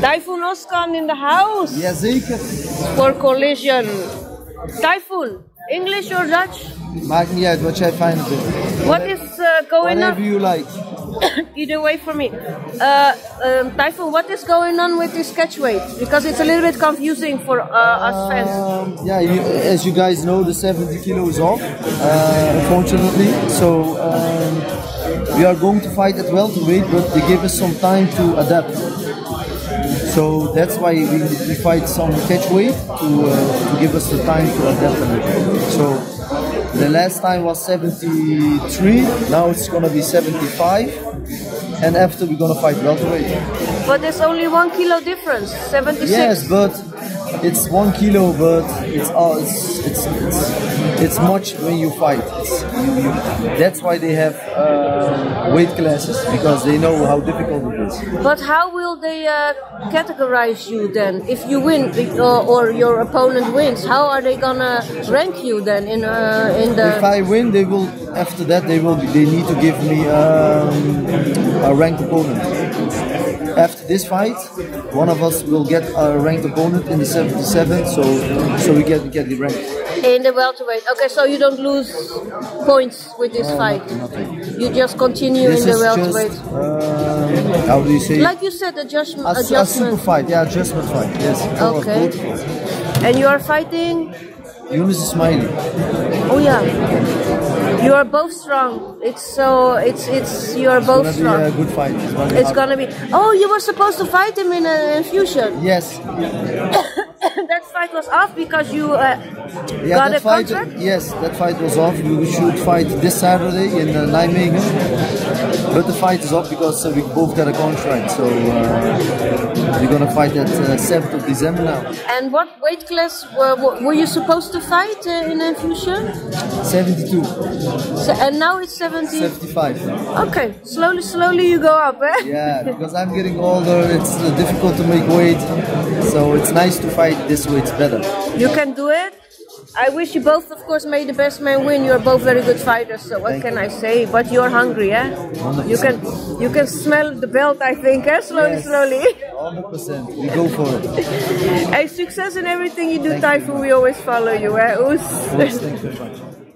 Typhoon Oskan in the house. Yeah, zeker. For Collision. Typhoon, English or Dutch? Maakt niet uit, wat jij fijn vindt. What is going on? Whatever you like. Either way for me. Typhoon, what is going on with this catch weight? Because it's a little bit confusing for us fans. Yeah, as you guys know, the 70 kilo is off, unfortunately. So we are going to fight at welterweight, but they give us some time to adapt. So that's why we fight some catch weight to give us the time to adapt a little. So the last time was 73, now it's gonna be 75, and after we're gonna fight welterweight. But there's only 1 kilo difference, 76. Yes, but it's 1 kilo, but it's much when you fight. That's why they have weight classes, because they know how difficult it is. But how will they categorize you then? If you win or your opponent wins, how are they gonna rank you then in the? If I win, they will. After that, they need to give me a ranked opponent. After this fight, one of us will get a ranked opponent in the 77, so we get the rank. In the welterweight. Okay, so you don't lose points with this fight. Nothing. You just continue this in the welterweight. Just, how do you say? Like you said, adjustment. A super fight, yeah, adjustment fight. Yes. Okay. And you are fighting? Eunice Smiley. Oh yeah. You are both strong. You are both strong. It's gonna be a good fight. It's gonna be. Oh, you were supposed to fight him in an infusion. Yes. That fight was off because you got a contract. Yes, that fight was off. We should fight this Saturday in Nijmegen, but the fight is off because we both got a contract. So we're gonna fight at 7th of December now. And what weight class were you supposed to fight in infusion? 72. So, and now it's 75. Okay, slowly you go up, eh? Yeah, because I'm getting older, it's difficult to make weight, so it's nice to fight this way, it's better. You can do it. I wish you both, of course, may the best man win. You are both very good fighters, so what can I say? But you're hungry, eh? 100%. You can smell the belt, I think, eh? Slowly. 100%. We go for it. Hey, success in everything you do, Typhoon. We always follow you, eh? Oes. Thank you very much.